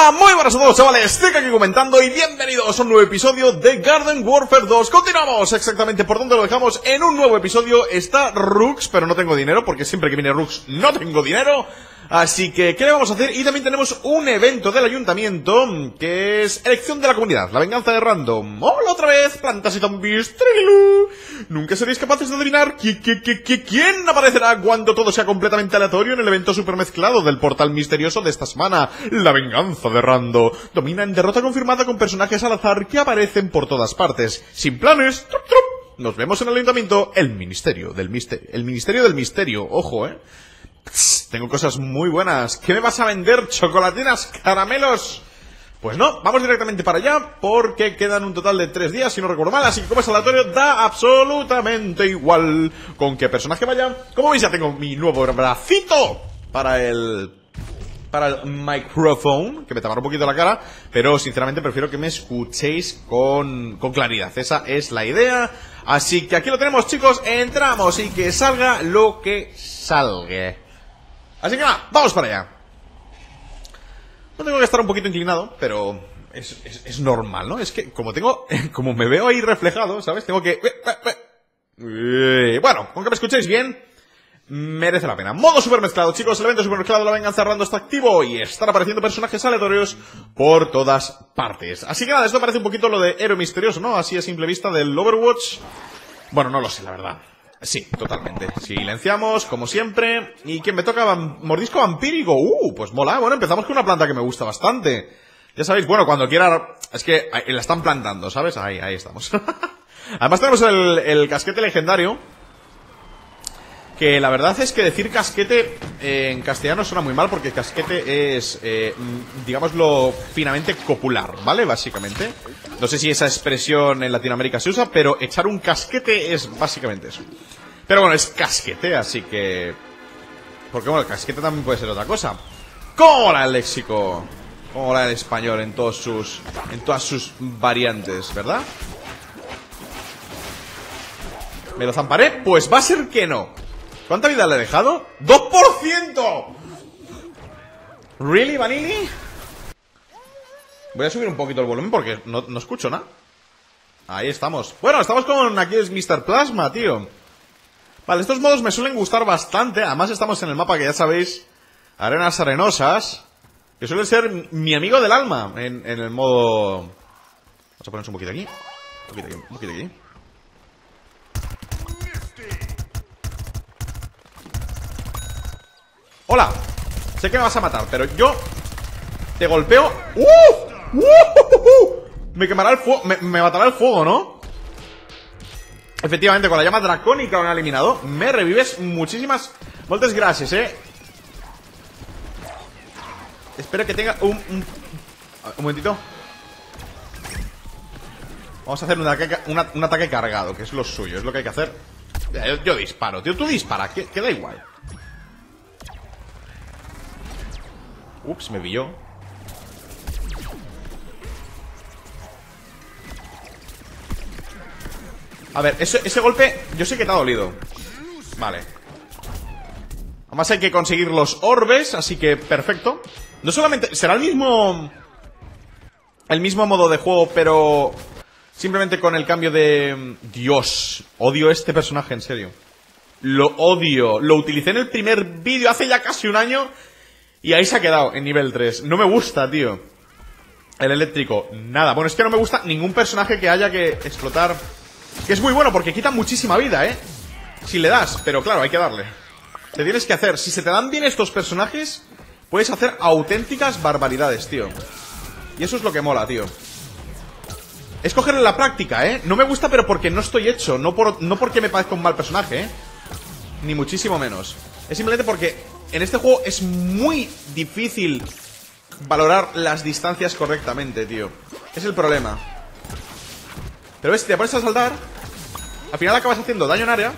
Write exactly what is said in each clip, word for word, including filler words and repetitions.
Hola, muy buenas a todos chavales, Tek aquí comentando y bienvenidos a un nuevo episodio de Garden Warfare dos. Continuamos exactamente por donde lo dejamos en un nuevo episodio. Está Rux, pero no tengo dinero porque siempre que viene Rux no tengo dinero. Así que, ¿qué le vamos a hacer? Y también tenemos un evento del ayuntamiento, que es elección de la comunidad, la venganza de Rando. Hola otra vez, plantas y zombies, trililú. Nunca seréis capaces de adivinar qui, qui, qui, qui, quién aparecerá cuando todo sea completamente aleatorio en el evento supermezclado del portal misterioso de esta semana, la venganza de Rando. Domina en derrota confirmada con personajes al azar que aparecen por todas partes, sin planes, trup, trup. Nos vemos en el ayuntamiento, el ministerio del misterio, el ministerio del misterio, ojo, eh. Tengo cosas muy buenas. ¿Qué me vas a vender? ¿Chocolatinas? ¿Caramelos? Pues no, vamos directamente para allá porque quedan un total de tres días, si no recuerdo mal. Así que como es aleatorio, da absolutamente igual con qué personaje vaya. Como veis, ya tengo mi nuevo bracito para el... para el micrófono, que me tapará un poquito la cara, pero sinceramente prefiero que me escuchéis con, con claridad. Esa es la idea. Así que aquí lo tenemos, chicos. Entramos y que salga lo que salga. Así que nada, vamos para allá. No tengo que estar un poquito inclinado, pero es, es, es normal, ¿no? Es que como tengo, como me veo ahí reflejado, ¿sabes? Tengo que... Bueno, aunque me escuchéis bien, merece la pena. Modo supermezclado, chicos. El evento supermezclado de la venganza de Rando está activo y están apareciendo personajes aleatorios por todas partes. Así que nada, esto parece un poquito lo de héroe misterioso, ¿no? Así a simple vista del Overwatch. Bueno, no lo sé, la verdad. Sí, totalmente. Silenciamos, como siempre. ¿Y quién me toca? Van... Mordisco vampírico. Uh, pues mola. Bueno, empezamos con una planta que me gusta bastante. Ya sabéis, bueno, cuando quiera... Es que la están plantando, ¿sabes? Ahí, ahí estamos. Además tenemos el, el casquete legendario, que la verdad es que decir casquete eh, en castellano suena muy mal, porque casquete es, eh, digámoslo, finamente copular, ¿vale? Básicamente. No sé si esa expresión en Latinoamérica se usa, pero echar un casquete es básicamente eso. Pero bueno, es casquete, así que... Porque bueno, el casquete también puede ser otra cosa. ¿Cómo era el léxico? ¿Cómo era el español en todos sus... en todas sus variantes, ¿verdad? ¿Me lo zamparé? Pues va a ser que no. ¿Cuánta vida le he dejado? ¡dos por ciento! ¿Really, Vanilli? Voy a subir un poquito el volumen porque no, no escucho nada. Ahí estamos. Bueno, estamos con... Aquí es mister Plasma, tío. Vale, estos modos me suelen gustar bastante. Además estamos en el mapa que ya sabéis, arenas arenosas, que suele ser mi amigo del alma en, en el modo... Vamos a ponernos un poquito aquí. Un poquito aquí, un poquito aquí. Hola, sé que me vas a matar, pero yo te golpeo. ¡Uh! ¡Uh! ¡Uh! Me quemará el fuego, me, me matará el fuego, ¿no? Efectivamente, con la llama dracónica me han eliminado. Me revives muchísimas... Moltes gracias, eh. Espero que tenga un... Un, un momentito. Vamos a hacer un ataque, una, un ataque cargado, que es lo suyo, es lo que hay que hacer. Yo, yo disparo, tío, tú dispara, que, que da igual. Ups, me pilló. A ver, ese, ese golpe yo sé que te ha dolido. Vale. Además hay que conseguir los orbes, así que perfecto. No solamente... Será el mismo... El mismo modo de juego, pero... Simplemente con el cambio de... Dios, odio este personaje, en serio. Lo odio. Lo utilicé en el primer vídeo hace ya casi un año... Y ahí se ha quedado, en nivel tres. No me gusta, tío. El eléctrico, nada. Bueno, es que no me gusta ningún personaje que haya que explotar. Que es muy bueno porque quita muchísima vida, ¿eh? Si le das, pero claro, hay que darle. Te tienes que hacer. Si se te dan bien estos personajes, puedes hacer auténticas barbaridades, tío. Y eso es lo que mola, tío. Es cogerle la práctica, ¿eh? No me gusta, pero porque no estoy hecho. No, por, no porque me parezca un mal personaje, ¿eh? Ni muchísimo menos. Es simplemente porque... En este juego es muy difícil valorar las distancias correctamente, tío. Es el problema. Pero ves, si te pones a saltar, al final acabas haciendo daño en área.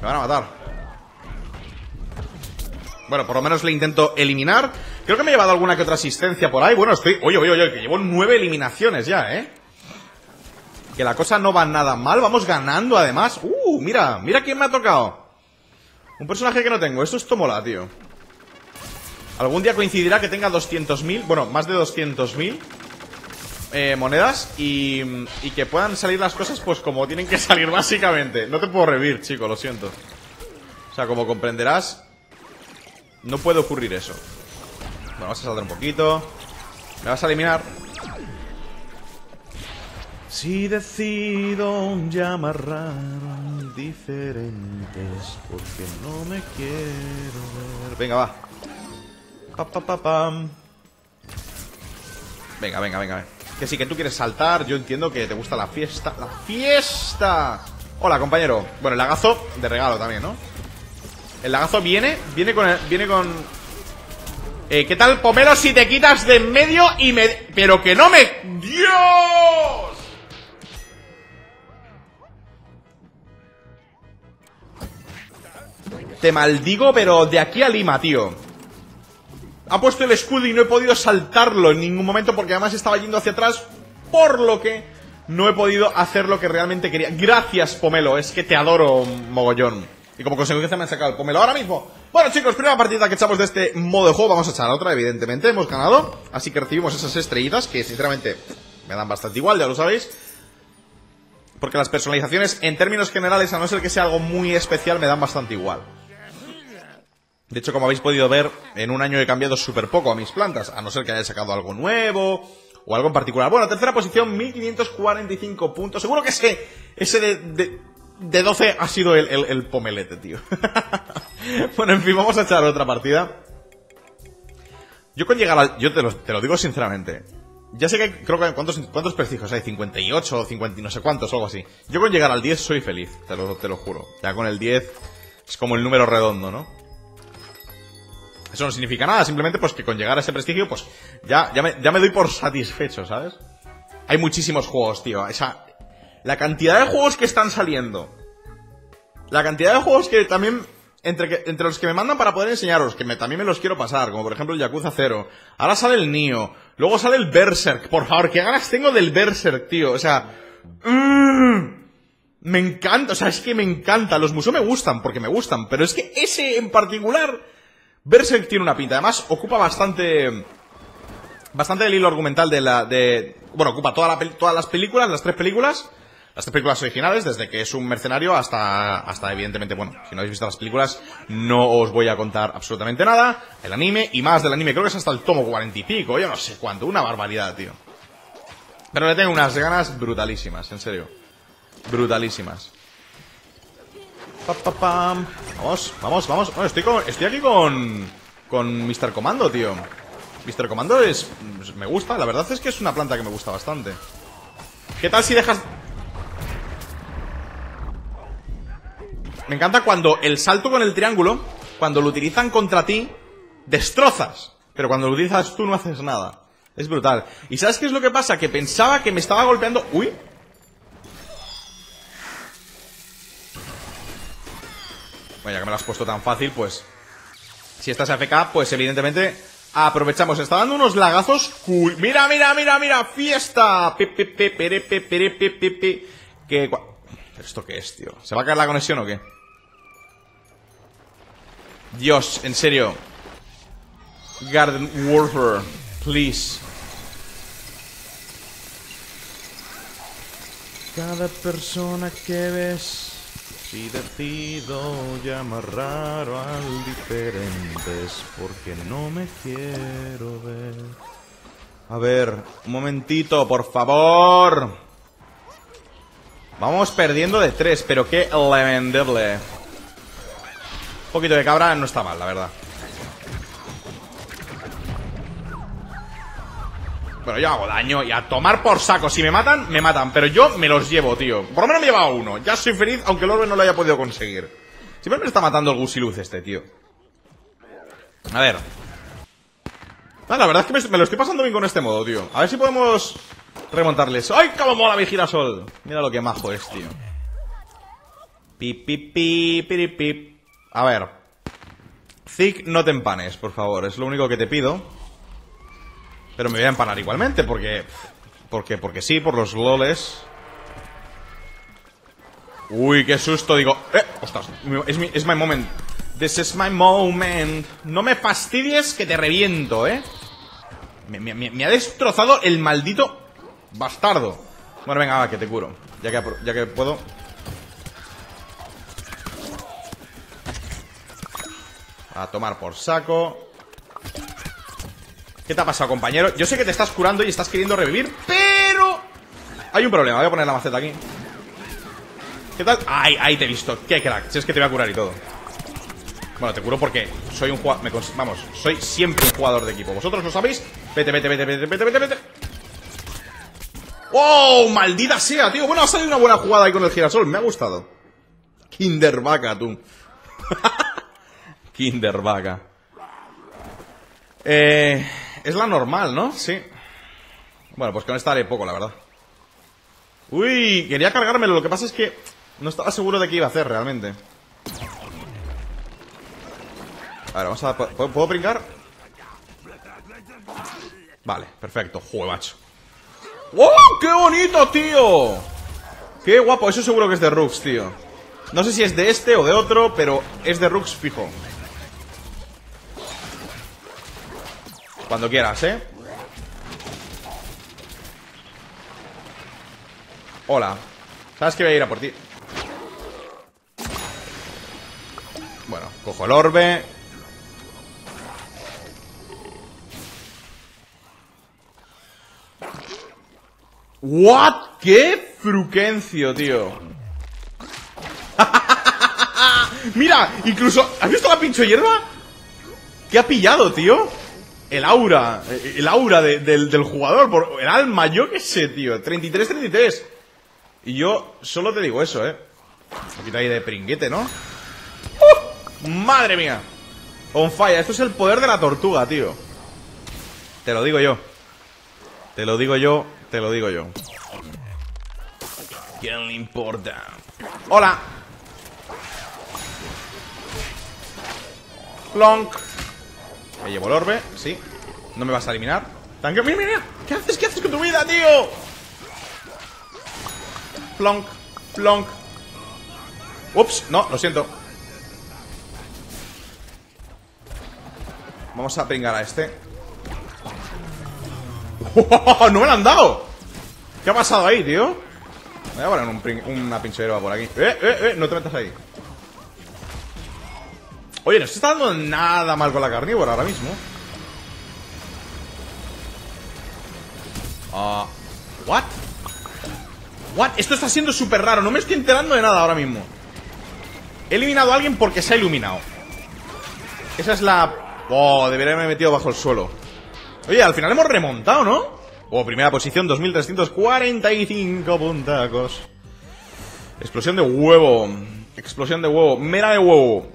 Me van a matar. Bueno, por lo menos le intento eliminar. Creo que me he llevado alguna que otra asistencia por ahí. Bueno, estoy... Oye, oye, oye, que llevo nueve eliminaciones ya, ¿eh? Que la cosa no va nada mal. Vamos ganando, además. ¡Uh! Mira, mira quién me ha tocado. Un personaje que no tengo. Esto es tomola, tío. Algún día coincidirá que tenga doscientos mil, bueno, más de doscientos mil eh, monedas y, y que puedan salir las cosas pues como tienen que salir básicamente. No te puedo revivir, chico, lo siento. O sea, como comprenderás, no puede ocurrir eso. Bueno, vas a saltar un poquito. Me vas a eliminar. Si decido llamar diferentes porque no me quiero ver. Venga, va. Pa, pa, pa, pam. Venga, venga, venga. Que sí, que tú quieres saltar. Yo entiendo que te gusta la fiesta. ¡La fiesta! Hola, compañero. Bueno, el lagazo de regalo también, ¿no? El lagazo viene. Viene con... El, viene con... Eh, ¿qué tal, Pomelo, si te quitas de en medio y me... Pero que no me... ¡Dios! Te maldigo, pero de aquí a Lima, tío. Ha puesto el escudo y no he podido saltarlo en ningún momento porque además estaba yendo hacia atrás, por lo que no he podido hacer lo que realmente quería. Gracias, Pomelo, es que te adoro, mogollón. Y como consecuencia me han sacado el Pomelo ahora mismo. Bueno, chicos, primera partida que echamos de este modo de juego. Vamos a echar otra, evidentemente. Hemos ganado, así que recibimos esas estrellitas que, sinceramente, me dan bastante igual, ya lo sabéis. Porque las personalizaciones, en términos generales, a no ser que sea algo muy especial, me dan bastante igual. De hecho, como habéis podido ver, en un año he cambiado súper poco a mis plantas, a no ser que haya sacado algo nuevo o algo en particular. Bueno, tercera posición, mil quinientos cuarenta y cinco puntos. Seguro que ese, ese de... de De doce ha sido el, el, el pomelete, tío. Bueno, en fin, vamos a echar otra partida. Yo con llegar al... Yo te lo, te lo digo sinceramente. Ya sé que hay, creo que... ¿Cuántos, cuántos prestigios hay? cincuenta y ocho, cincuenta y no sé cuántos, algo así. Yo con llegar al diez soy feliz, te lo, te lo juro. Ya con el diez es como el número redondo, ¿no? Eso no significa nada, simplemente pues que con llegar a ese prestigio, pues ya, ya, me, ya me doy por satisfecho, ¿sabes? Hay muchísimos juegos, tío. Esa... La cantidad de juegos que están saliendo. La cantidad de juegos que también... Entre, que, entre los que me mandan para poder enseñaros, que me, también me los quiero pasar. Como por ejemplo el Yakuza cero. Ahora sale el Nioh. Luego sale el Berserk. Por favor, qué ganas tengo del Berserk, tío. O sea... Mmm, me encanta. O sea, es que me encanta. Los Musou me gustan, porque me gustan. Pero es que ese en particular... Berserk tiene una pinta. Además, ocupa bastante... Bastante del hilo argumental de la... De, bueno, ocupa toda la, todas las películas, las tres películas... Las tres películas originales, desde que es un mercenario hasta, hasta evidentemente, bueno, si no habéis visto las películas, no os voy a contar absolutamente nada. El anime, y más del anime, creo que es hasta el tomo cuarenta y pico, yo no sé cuánto, una barbaridad, tío. Pero le tengo unas ganas brutalísimas, en serio. Brutalísimas. Pa, pa, pam. Vamos, vamos, vamos. Bueno, estoy, con, estoy aquí con, con míster Comando, tío. míster Comando es, me gusta, la verdad es que es una planta que me gusta bastante. ¿Qué tal si dejas...? Me encanta cuando el salto con el triángulo, cuando lo utilizan contra ti, destrozas. Pero cuando lo utilizas tú no haces nada. Es brutal. ¿Y sabes qué es lo que pasa? Que pensaba que me estaba golpeando... ¡Uy! Bueno, ya que me lo has puesto tan fácil, pues... Si estás A F K, pues evidentemente aprovechamos. Está dando unos lagazos... Cool. ¡Mira, mira, mira, mira! ¡Fiesta! Pe, pe, pe, pere, pe, pere, pe, pe, pe. Que... ¿Esto qué es, tío? ¿Se va a caer la conexión o qué? Dios, en serio. Garden Warfare, please. Cada persona que ves, si decido llamar raro al diferente es porque no me quiero ver. A ver, un momentito, por favor. Vamos perdiendo de tres, pero qué lamentable. Un poquito de cabra no está mal, la verdad. Bueno, yo hago daño y a tomar por saco. Si me matan, me matan, pero yo me los llevo, tío. Por lo menos me he llevado uno, ya soy feliz. Aunque el orbe no lo haya podido conseguir. Siempre me está matando el Gusiluz este, tío. A ver, ah, la verdad es que me lo estoy pasando bien con este modo, tío. A ver si podemos... remontarles. ¡Ay, cómo mola mi girasol! Mira lo que majo es, tío. Pip, pip, pip, pip, pip. A ver. Zic, no te empanes, por favor. Es lo único que te pido. Pero me voy a empanar igualmente, porque... Porque, porque sí, por los loles. Uy, qué susto, digo... ¡Eh! ¡Ostras! Es mi, es my moment. This is my moment. No me fastidies que te reviento, ¿eh? Me, me, me ha destrozado el maldito bastardo. Bueno, venga, va, que te curo. Ya que, ya que puedo. A tomar por saco. ¿Qué te ha pasado, compañero? Yo sé que te estás curando y estás queriendo revivir, pero... hay un problema. Voy a poner la maceta aquí. ¿Qué tal? Ay, ahí te he visto. Qué crack. Si es que te voy a curar y todo. Bueno, te curo porque soy un jugador... Vamos, soy siempre un jugador de equipo. ¿Vosotros lo sabéis? Vete, vete, vete, vete, vete, vete, vete. ¡Oh! ¡Maldita sea, tío! Bueno, ha salido una buena jugada ahí con el girasol. Me ha gustado. Kinder vaca, tú. Kinder vaca. Eh... Es la normal, ¿no? Sí. Bueno, pues con esta haré poco, la verdad. Uy, quería cargármelo. Lo que pasa es que no estaba seguro de qué iba a hacer realmente. A ver, vamos a... ¿Puedo, ¿puedo brincar? Vale, perfecto. Joder, macho. ¡Oh! ¡Qué bonito, tío! ¡Qué guapo! Eso seguro que es de Rux, tío. No sé si es de este o de otro, pero es de Rux fijo. Cuando quieras, ¿eh? Hola. ¿Sabes que voy a ir a por ti? Bueno, cojo el orbe. ¿What? ¡Qué fruquencio, tío! ¡Mira! Incluso... ¿Has visto la pinche hierba? ¿Qué ha pillado, tío? El aura, el aura de, del, del jugador, por, el alma, yo qué sé, tío. treinta y tres, treinta y tres. Y yo solo te digo eso, eh. Un poquito ahí de pringuete, ¿no? ¡Uh! ¡Madre mía! On fire, esto es el poder de la tortuga, tío. Te lo digo yo. Te lo digo yo, te lo digo yo. ¿Quién le importa? ¡Hola! Plonk. Me llevo el orbe, sí. No me vas a eliminar. Tanque, mira, mira, ¿qué haces? ¿Qué haces con tu vida, tío? Plonk, plonk. Ups, no, lo siento. Vamos a pringar a este. ¡Oh, no me lo han dado! ¿Qué ha pasado ahí, tío? Voy a poner un pring una pinche hierba por aquí. ¡Eh, eh, eh! No te metas ahí. Oye, no se está dando nada mal con la carnívora ahora mismo. Ah, uh, what? What? Esto está siendo súper raro. No me estoy enterando de nada ahora mismo. He eliminado a alguien porque se ha iluminado. Esa es la... Oh, debería haberme metido bajo el suelo. Oye, al final hemos remontado, ¿no? Oh, primera posición, dos mil trescientos cuarenta y cinco puntacos. Explosión de huevo. Explosión de huevo. Mera de huevo.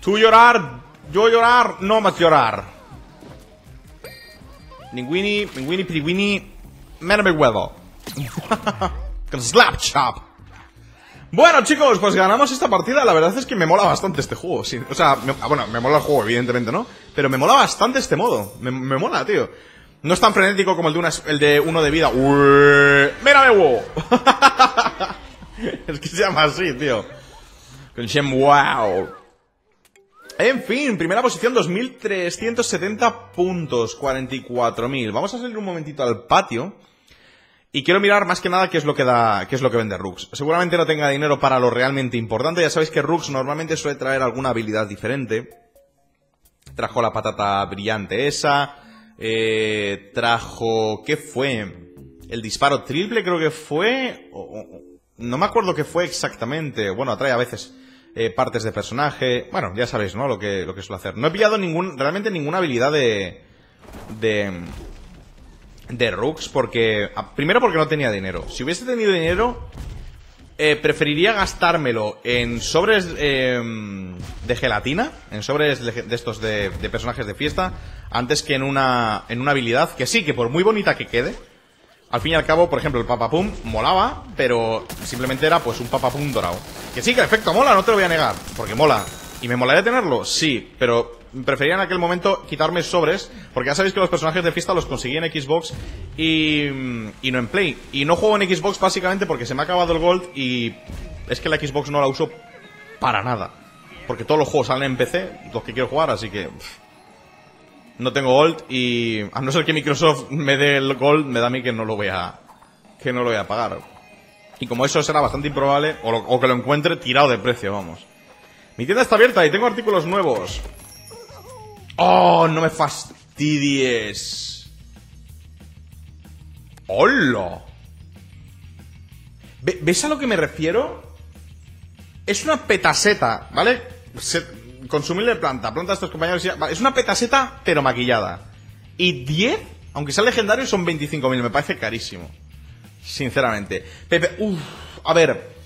Tú llorar, yo llorar, no más llorar. Ninguini, Pinguini, Piriguini, merme huevo. Con slap chop. Bueno, chicos, pues ganamos esta partida. La verdad es que me mola bastante este juego. Sí, o sea, me, bueno, me mola el juego, evidentemente, ¿no? Pero me mola bastante este modo. Me, me mola, tío. No es tan frenético como el de, una, el de uno de vida. Ué, mérame huevo. Es que se llama así, tío. Con Shem, wow. En fin, primera posición, dos mil trescientos setenta puntos, cuarenta y cuatro mil. Vamos a salir un momentito al patio. Y quiero mirar más que nada qué es lo que da, qué es lo que vende Rux. Seguramente no tenga dinero para lo realmente importante. Ya sabéis que Rux normalmente suele traer alguna habilidad diferente. Trajo la patata brillante esa. Eh, trajo... ¿Qué fue? El disparo triple creo que fue... O, o, no me acuerdo qué fue exactamente. Bueno, atrae a veces... Eh, partes de personaje... Bueno, ya sabéis, ¿no? Lo que, lo que suelo hacer. No he pillado ningún, realmente ninguna habilidad de... De... De Rux, porque... Primero porque no tenía dinero. Si hubiese tenido dinero... Eh, preferiría gastármelo en sobres eh, de gelatina. En sobres de estos de, de personajes de fiesta. Antes que en una... En una habilidad que sí, que por muy bonita que quede... Al fin y al cabo, por ejemplo, el papapum molaba, pero simplemente era pues un papapum dorado. Que sí, que el efecto mola, no te lo voy a negar, porque mola. ¿Y me molaría tenerlo? Sí, pero prefería en aquel momento quitarme sobres, porque ya sabéis que los personajes de fiesta los conseguí en Xbox y, y no en Play. Y no juego en Xbox básicamente porque se me ha acabado el Gold y es que la Xbox no la uso para nada. Porque todos los juegos salen en P C, los que quiero jugar, así que... Pff, no tengo Gold y... A no ser que Microsoft me dé el Gold, me da a mí que no lo voy a... Que no lo voy a pagar. Y como eso será bastante improbable, o, lo, o que lo encuentre tirado de precio, vamos. Mi tienda está abierta y tengo artículos nuevos. ¡Oh, no me fastidies! ¡Hola! ¿Ves a lo que me refiero? Es una petaseta, ¿vale? Consumible de planta, planta a estos compañeros y ya, vale. Es una petaseta, pero maquillada. Y diez, aunque sea legendario, son veinticinco mil, me parece carísimo. Sinceramente. Pepe, uff, a ver.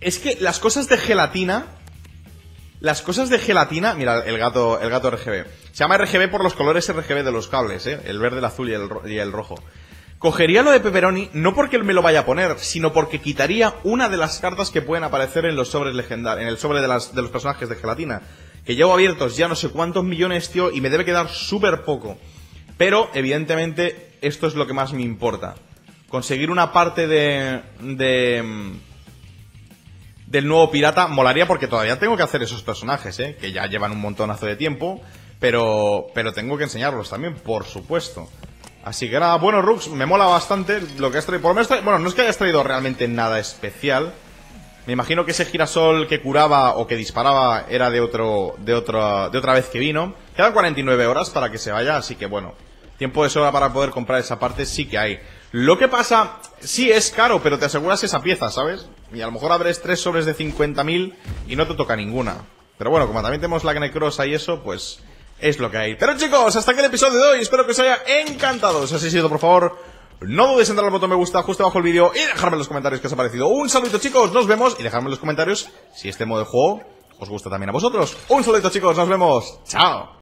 Es que las cosas de gelatina... Las cosas de gelatina... Mira, el gato el gato R G B. Se llama R G B por los colores R G B de los cables, ¿eh? El verde, el azul y el, ro y el rojo. Cogería lo de Pepperoni, no porque me lo vaya a poner, sino porque quitaría una de las cartas que pueden aparecer en los sobres legendarios, en el sobre de, las, de los personajes de gelatina. Que llevo abiertos ya no sé cuántos millones, tío, y me debe quedar súper poco. Pero, evidentemente, esto es lo que más me importa. Conseguir una parte de, de... del nuevo pirata molaría porque todavía tengo que hacer esos personajes, ¿eh? Que ya llevan un montonazo de tiempo, pero, pero tengo que enseñarlos también, por supuesto. Así que nada, bueno, Rux, me mola bastante lo que has traído. Por lo menos, bueno, no es que hayas traído realmente nada especial. Me imagino que ese girasol que curaba o que disparaba era de otro de otra de otra vez que vino. Quedan cuarenta y nueve horas para que se vaya, así que bueno, tiempo de sobra para poder comprar esa parte sí que hay. Lo que pasa, sí es caro, pero te aseguras esa pieza, ¿sabes? Y a lo mejor abres tres sobres de cincuenta mil y no te toca ninguna. Pero bueno, como también tenemos la Necrosa y eso, pues es lo que hay. Pero chicos, hasta aquí el episodio de hoy. Espero que os haya encantado. Si así ha sido, por favor, no dudéis en darle al botón me gusta justo abajo el vídeo y dejarme en los comentarios qué os ha parecido. Un saludo, chicos, nos vemos. Y dejadme en los comentarios si este modo de juego os gusta también a vosotros. Un saludo, chicos, nos vemos. Chao.